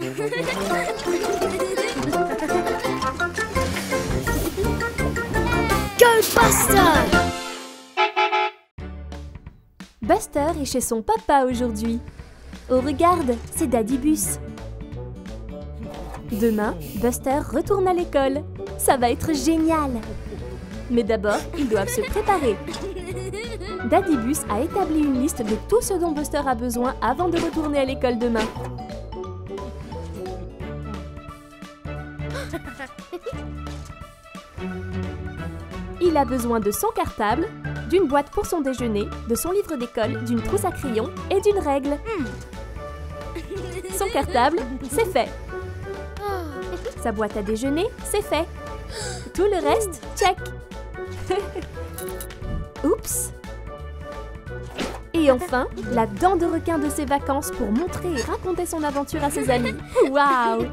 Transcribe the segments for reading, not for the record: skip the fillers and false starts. Go Buster! Buster est chez son papa aujourd'hui. Oh regarde, c'est Daddy Bus. Demain, Buster retourne à l'école. Ça va être génial. Mais d'abord, ils doivent se préparer. Daddy Bus a établi une liste de tout ce dont Buster a besoin avant de retourner à l'école demain. Il a besoin de son cartable, d'une boîte pour son déjeuner, de son livre d'école, d'une trousse à crayons et d'une règle. Son cartable, c'est fait. Sa boîte à déjeuner, c'est fait. Tout le reste, check. Oups. Et enfin, la dent de requin de ses vacances pour montrer et raconter son aventure à ses amis. Waouh!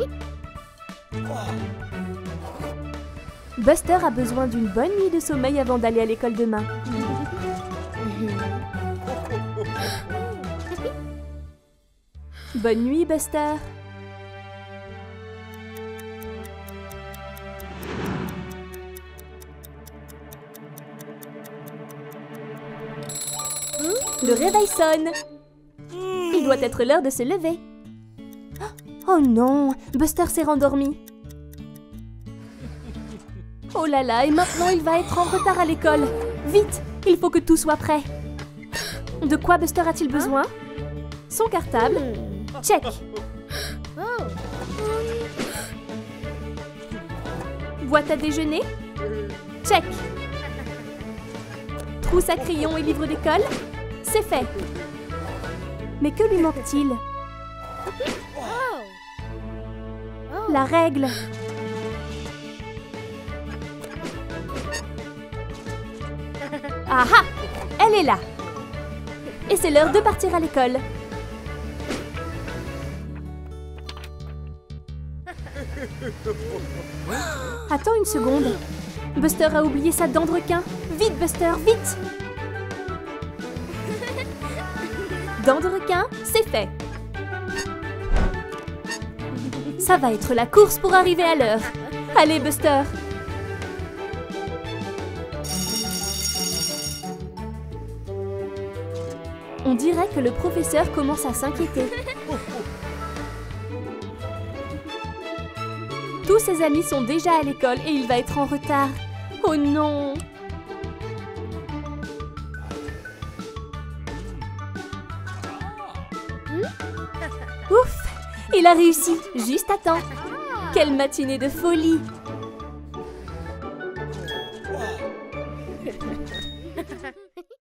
Buster a besoin d'une bonne nuit de sommeil avant d'aller à l'école demain. Bonne nuit, Buster. Le réveil sonne. Il doit être l'heure de se lever. Oh non, Buster s'est rendormi. Oh là là, et maintenant il va être en retard à l'école. Vite, il faut que tout soit prêt. De quoi Buster a-t-il besoin? Son cartable. Check. Boîte à déjeuner. Check. Trousse à crayons et livre d'école. C'est fait. Mais que lui manque-t-il? La règle. Ah ah! Elle est là! Et c'est l'heure de partir à l'école. Attends une seconde. Buster a oublié sa dent de requin. Vite, Buster, vite! Dent de requin, c'est fait. Ça va être la course pour arriver à l'heure. Allez, Buster! On dirait que le professeur commence à s'inquiéter. Tous ses amis sont déjà à l'école et il va être en retard. Oh non! Ouf! Il a réussi, juste à temps. Quelle matinée de folie!